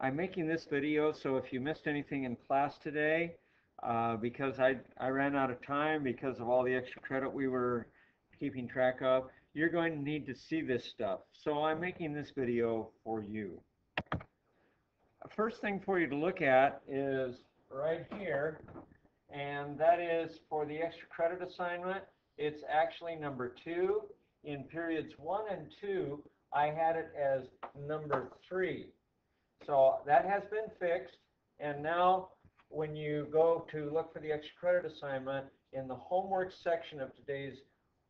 I'm making this video so if you missed anything in class today, because I ran out of time because of all the extra credit we were keeping track of, you're going to need to see this stuff. So I'm making this video for you. First thing for you to look at is right here, and that is for the extra credit assignment. It's actually number 2. In periods 1 and 2, I had it as number 3. So that has been fixed, and now when you go to look for the extra credit assignment in the homework section of today's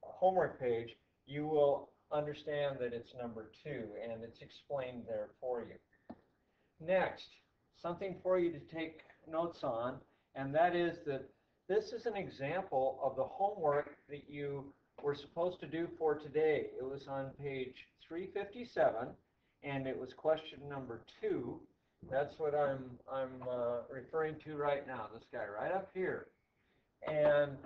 homework page, you will understand that it's number 2, and it's explained there for you. Next, something for you to take notes on, and that is that this is an example of the homework that you were supposed to do for today. It was on page 357, and it was question number 2. That's what I'm referring to right now, this guy right up here. And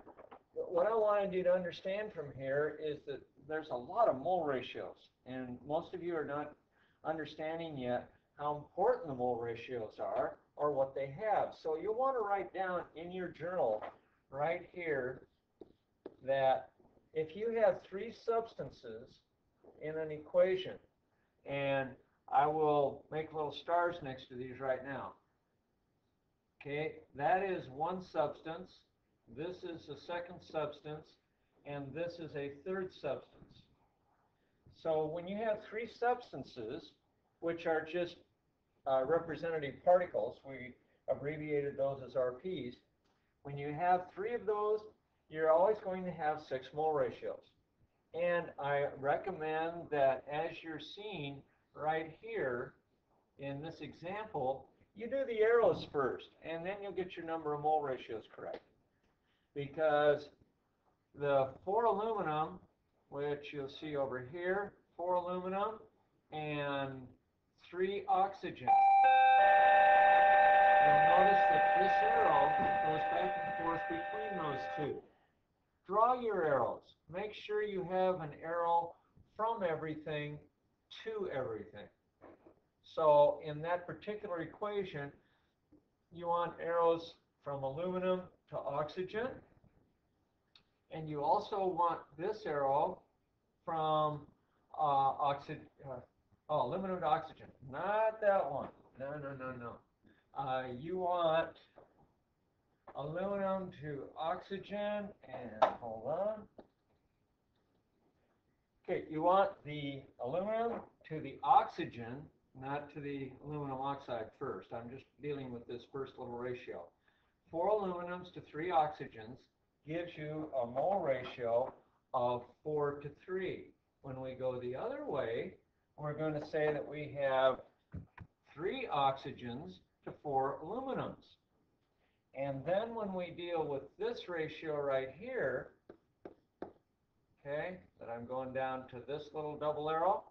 what I wanted you to understand from here is that there's a lot of mole ratios, and most of you are not understanding yet how important the mole ratios are or what they have. So you'll want to write down in your journal right here that if you have 3 substances in an equation, and I will make little stars next to these right now. Okay, that is one substance, this is the second substance, and this is a third substance. So when you have 3 substances, which are just representative particles, we abbreviated those as RPs, when you have 3 of those, you're always going to have 6 mole ratios. And I recommend that as you're seeing right here in this example, you do the arrows first, and then you'll get your number of mole ratios correct. Because the 4 aluminum, which you'll see over here, 4 aluminum and 3 oxygen. You'll notice that this arrow goes back and forth between those 2. Draw your arrows. Make sure you have an arrow from everything to everything. So in that particular equation, you want arrows from aluminum to oxygen, and you also want this arrow from aluminum to oxygen. Not that one. No. You want aluminum to oxygen, and hold on. Okay, you want the aluminum to the oxygen, not to the aluminum oxide first. I'm just dealing with this first little ratio. 4 aluminums to 3 oxygens gives you a mole ratio of 4 to 3. When we go the other way, we're going to say that we have 3 oxygens to 4 aluminums. And then when we deal with this ratio right here, okay, that I'm going down to this little double arrow,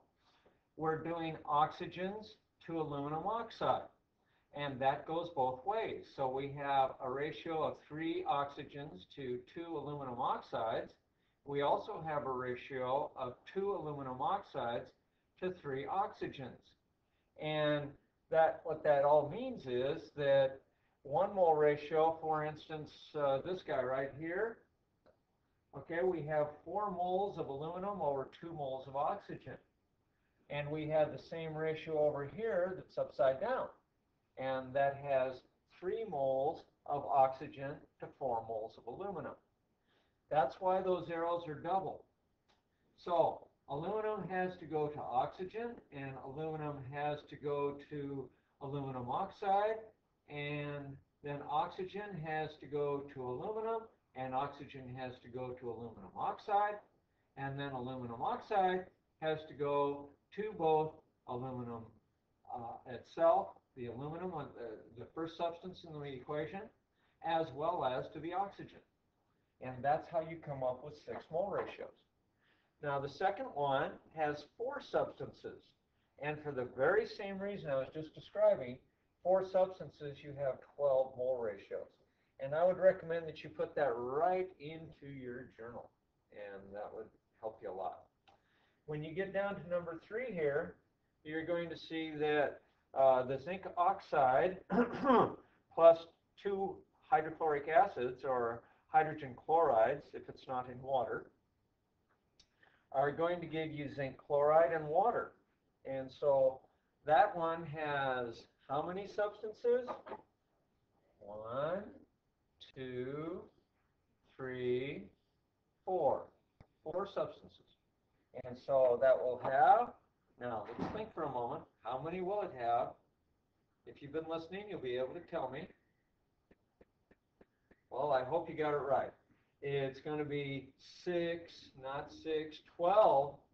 we're doing oxygens to aluminum oxide. And that goes both ways. So we have a ratio of 3 oxygens to 2 aluminum oxides. We also have a ratio of 2 aluminum oxides to 3 oxygens. And that what that all means is that one mole ratio, for instance, this guy right here, okay, we have 4 moles of aluminum over 2 moles of oxygen. And we have the same ratio over here that's upside down. And that has 3 moles of oxygen to 4 moles of aluminum. That's why those arrows are double. So aluminum has to go to oxygen, and aluminum has to go to aluminum oxide, and then oxygen has to go to aluminum, and oxygen has to go to aluminum oxide, and then aluminum oxide has to go to both aluminum itself, the aluminum, the first substance in the equation, as well as to the oxygen. And that's how you come up with 6 mole ratios. Now the second one has 4 substances, and for the very same reason I was just describing, 4 substances, you have 12 mole ratios. And I would recommend that you put that right into your journal, and that would help you a lot. When you get down to number 3 here, you're going to see that the zinc oxide plus two hydrochloric acids, or hydrogen chlorides if it's not in water, are going to give you zinc chloride and water. And so that one has how many substances? 1, 2, 3, 4. 4 substances. And so that will have, now let's think for a moment, how many will it have? If you've been listening, you'll be able to tell me. Well, I hope you got it right. It's going to be 12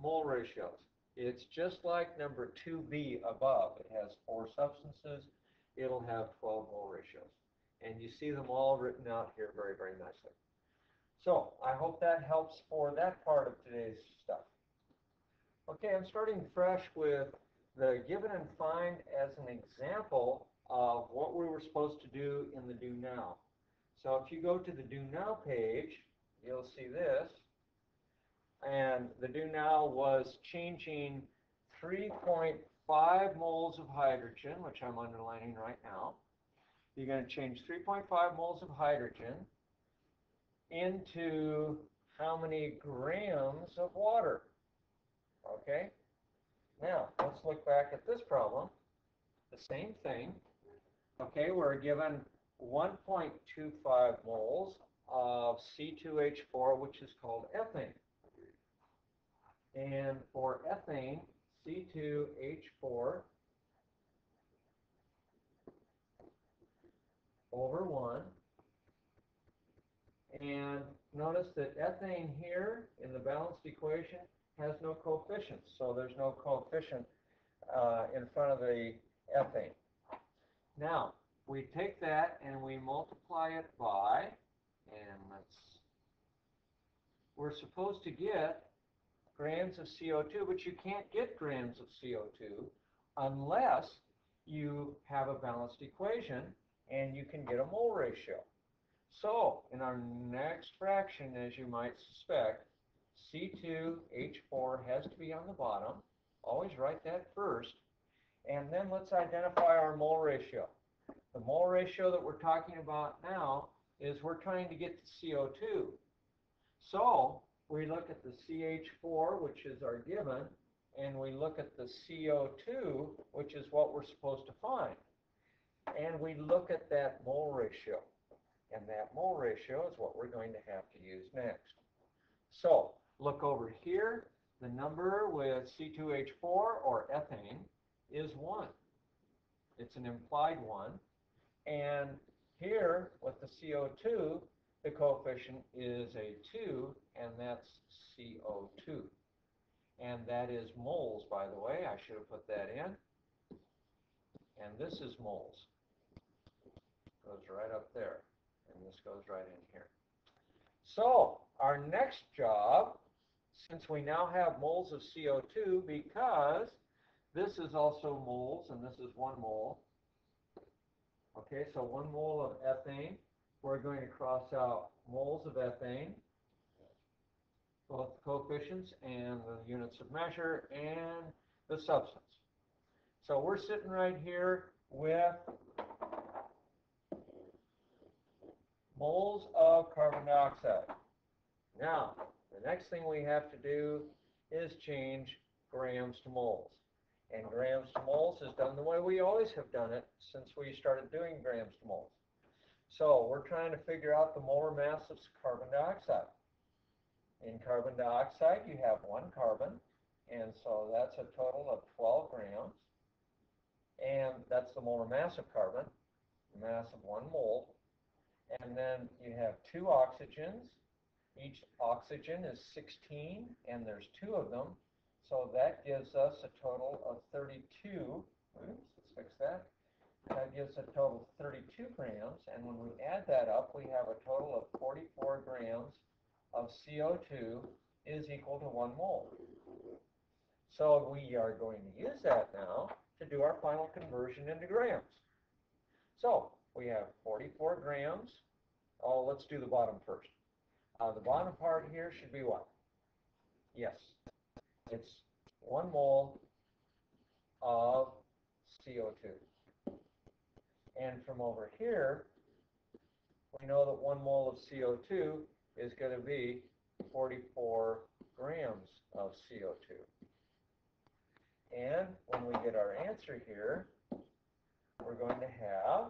mole ratios. It's just like number 2B above. It has 4 substances. It'll have 12 mole ratios. And you see them all written out here very, very nicely. So I hope that helps for that part of today's stuff. Okay, I'm starting fresh with the given and find as an example of what we were supposed to do in the do now. So if you go to the do now page, you'll see this. And the do now was changing 3.5 moles of hydrogen, which I'm underlining right now. You're going to change 3.5 moles of hydrogen into how many grams of water? Okay? Now, let's look back at this problem. The same thing. Okay, we're given 1.25 moles of C2H4, which is called ethane. And for ethane, C2H4 over 1. And notice that ethane here in the balanced equation has no coefficient. So there's no coefficient in front of the ethane. Now, we take that and we multiply it by, and we're supposed to get grams of CO2, but you can't get grams of CO2 unless you have a balanced equation and you can get a mole ratio. So, in our next fraction, as you might suspect, C2H4 has to be on the bottom. Always write that first. And then let's identify our mole ratio. The mole ratio that we're talking about now is we're trying to get to CO2. So, we look at the CH4, which is our given, and we look at the CO2, which is what we're supposed to find. And we look at that mole ratio. And that mole ratio is what we're going to have to use next. So, look over here. The number with C2H4, or ethane, is 1. It's an implied 1. And here, with the CO2, the coefficient is a 2, and that's CO2. And that is moles, by the way. I should have put that in. And this is moles. Goes right up there. And this goes right in here. So, our next job, since we now have moles of CO2, because this is also moles, and this is 1 mole. Okay, so 1 mole of ethane. We're going to cross out moles of ethane, both the coefficients and the units of measure and the substance. So we're sitting right here with moles of carbon dioxide. Now, the next thing we have to do is change grams to moles. And grams to moles is done the way we always have done it since we started doing grams to moles. So we're trying to figure out the molar mass of carbon dioxide. In carbon dioxide, you have 1 carbon, and so that's a total of 12 grams. And that's the molar mass of carbon, the mass of 1 mole. And then you have 2 oxygens. Each oxygen is 16, and there's 2 of them. So that gives us a total of 32. Oops, let's fix that. That gives a total of 32 grams. And when we add that up, we have a total of 44 grams of CO2 is equal to 1 mole. So we are going to use that now to do our final conversion into grams. So, we have 44 grams. Oh, let's do the bottom first. The bottom part here should be what? Yes. It's 1 mole of CO2. And from over here, we know that 1 mole of CO2 is going to be 44 grams of CO2. And when we get our answer here, we're going to have,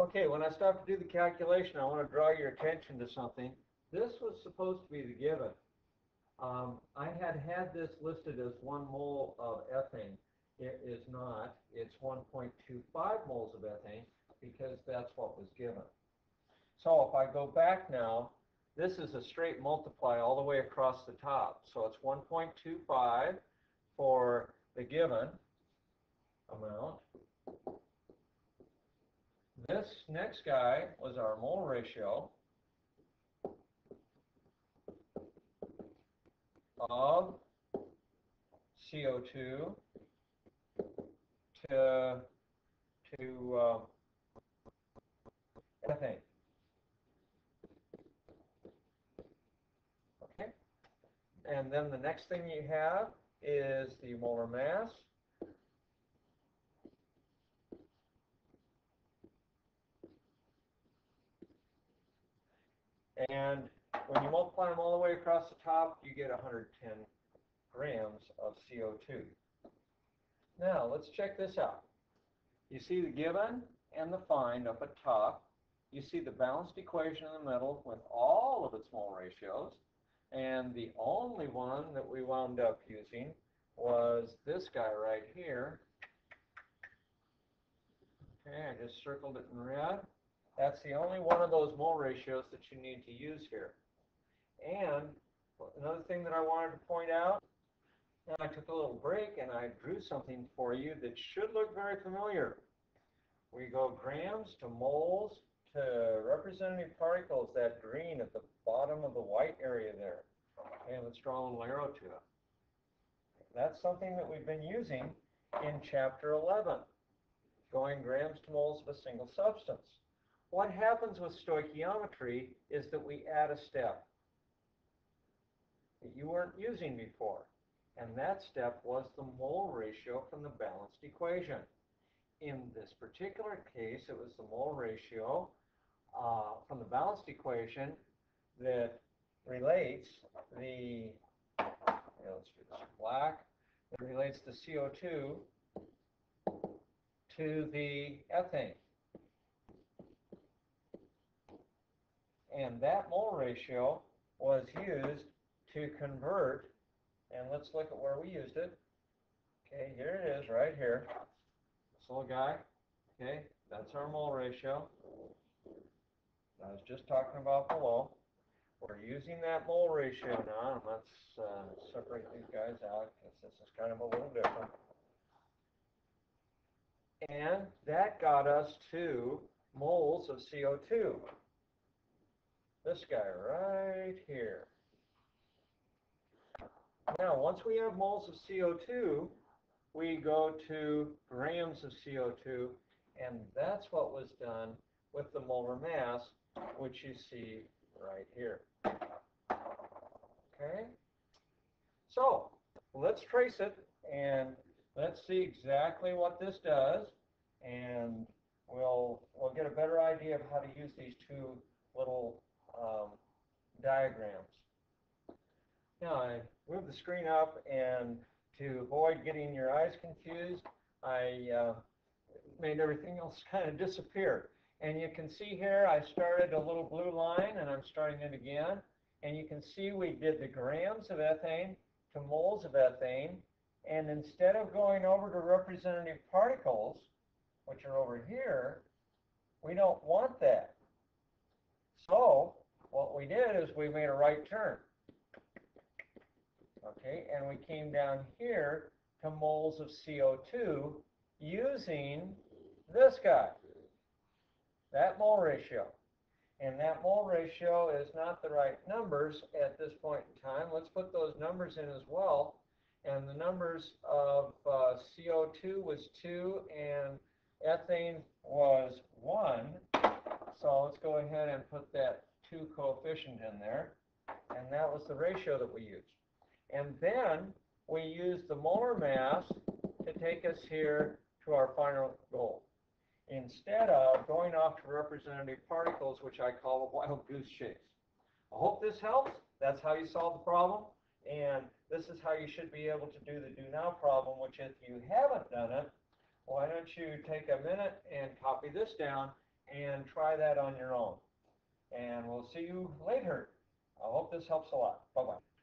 okay, when I stop to do the calculation, I want to draw your attention to something. This was supposed to be the given. I had this listed as 1 mole of ethane. It is not. It's 1.25 moles of ethane because that's what was given. So if I go back now, this is a straight multiply all the way across the top. So it's 1.25 for the given amount. This next guy was our mole ratio of CO2 to ethane. Okay. And then the next thing you have is the molar mass. And when you multiply them all the way across the top, you get 110 grams of CO2. Now, let's check this out. You see the given and the find up at top. You see the balanced equation in the middle with all of its mole ratios. And the only one that we wound up using was this guy right here. Okay, I just circled it in red. That's the only one of those mole ratios that you need to use here. And another thing that I wanted to point out, and I took a little break and I drew something for you that should look very familiar. We go grams to moles to representative particles, that green at the bottom of the white area there. Okay, let's draw a little arrow to it. That's something that we've been using in Chapter 11, going grams to moles of a single substance. What happens with stoichiometry is that we add a step that you weren't using before. And that step was the mole ratio from the balanced equation. In this particular case, it was the mole ratio from the balanced equation that relates the, let's do this black, that relates the CO2 to the ethane. And that mole ratio was used to convert, and let's look at where we used it. Okay, here it is right here. This little guy, okay, that's our mole ratio I was just talking about below. We're using that mole ratio now, and let's separate these guys out because this is kind of a little different. And that got us to moles of CO2. This guy right here. Now, once we have moles of CO2, we go to grams of CO2, and that's what was done with the molar mass, which you see right here. Okay? So, let's trace it, and let's see exactly what this does, and we'll get a better idea of how to use these two little diagrams. Now I move the screen up, and to avoid getting your eyes confused, I made everything else kind of disappear. And you can see here I started a little blue line, and I'm starting it again. And you can see we did the grams of ethane to moles of ethane. And instead of going over to representative particles, which are over here, we don't want that. So what we did is we made a right turn. Okay, and we came down here to moles of CO2 using this guy, that mole ratio. And that mole ratio is not the right numbers at this point in time. Let's put those numbers in as well. And the numbers of CO2 was 2 and ethane was 1. So let's go ahead and put that 2 coefficient in there. And that was the ratio that we used. And then we used the molar mass to take us here to our final goal, instead of going off to representative particles, which I call the wild goose chase. I hope this helps. That's how you solve the problem. And this is how you should be able to do the do now problem, which if you haven't done it, why don't you take a minute and copy this down and try that on your own. And we'll see you later. I hope this helps a lot. Bye-bye.